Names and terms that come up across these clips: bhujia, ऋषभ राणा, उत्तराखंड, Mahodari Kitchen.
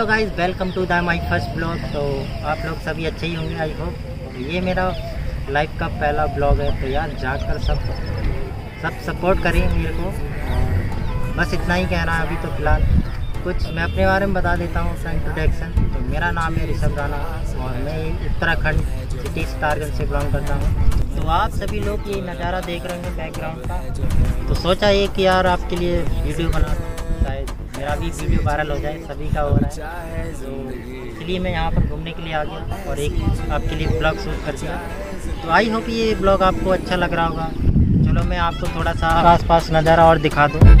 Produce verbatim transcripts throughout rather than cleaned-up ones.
Hello guys, welcome to the my first blog. तो आप लोग सभी अच्छे ही होंगे आई होप। ये मेरा लाइफ का पहला ब्लॉग है, तो यार जाकर सब सब सपोर्ट करें मेरे को। बस इतना ही कहना है अभी तो फ़िलहाल। कुछ मैं अपने बारे में बता देता हूँ सा इंट्रोडक्शन। तो मेरा नाम है ऋषभ राणा और मैं उत्तराखंड सिटी स्टारगंज से बिलोंग करता हूँ। तो आप सभी लोग ये नज़ारा देख रहे हैं बैकग्राउंड का, तो सोचा ये कि यार आपके लिए वीडियो बना, शायद मेरा भी वीडियो वायरल हो जाए। सभी का हो रहा है, तो इसलिए मैं यहाँ पर घूमने के लिए आ गया और एक आपके लिए ब्लॉग शूट कर दिया। तो आई होप ये ब्लॉग आपको अच्छा लग रहा होगा। चलो मैं आपको थोड़ा सा आसपास नज़ारा और दिखा दूँ।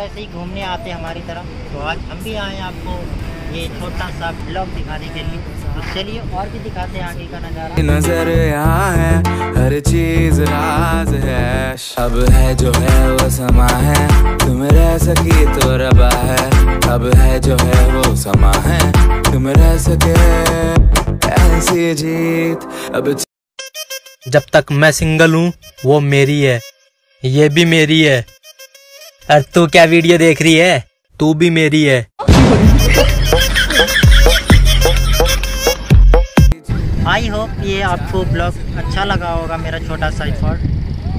ऐसे ही घूमने आते हैं हमारी तरफ, तो आज हम भी आए हैं आपको ये छोटा सा ब्लॉग दिखाने के लिए। तो चलिए और भी दिखाते हैं आगे का नज़ारा। नजर यहाँ है, हर चीज राज है, अब है जो है वो समा है, तुम रह सके तो रबा है, अब है जो है वो समा है, तुम रह सके ऐसी जीत। अब जब तक मैं सिंगल हूँ वो मेरी है, ये भी मेरी है, और तू क्या वीडियो देख रही है, तू भी मेरी है। आई होप ये आपको ब्लॉग अच्छा लगा होगा, मेरा छोटा सा एफर्ट।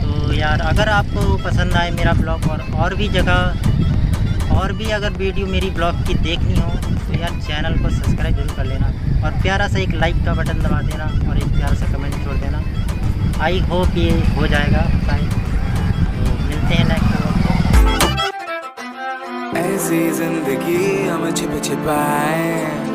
तो यार अगर आपको पसंद आए मेरा ब्लॉग और और भी जगह और भी अगर वीडियो मेरी ब्लॉग की देखनी हो तो यार चैनल को सब्सक्राइब जरूर कर लेना और प्यारा सा एक लाइक का बटन दबा देना और एक प्यारा सा कमेंट छोड़ देना। आई होप ये हो जाएगा। बाय, तो मिलते हैं नेक्स्ट। ऐसी जिंदगी हम छिप छिपाए।